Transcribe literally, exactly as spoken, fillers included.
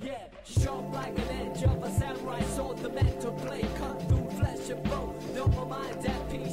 Yeah, sharp like an edge of a samurai sword, the man to play, cut through flesh and bone. Don't mind that piece.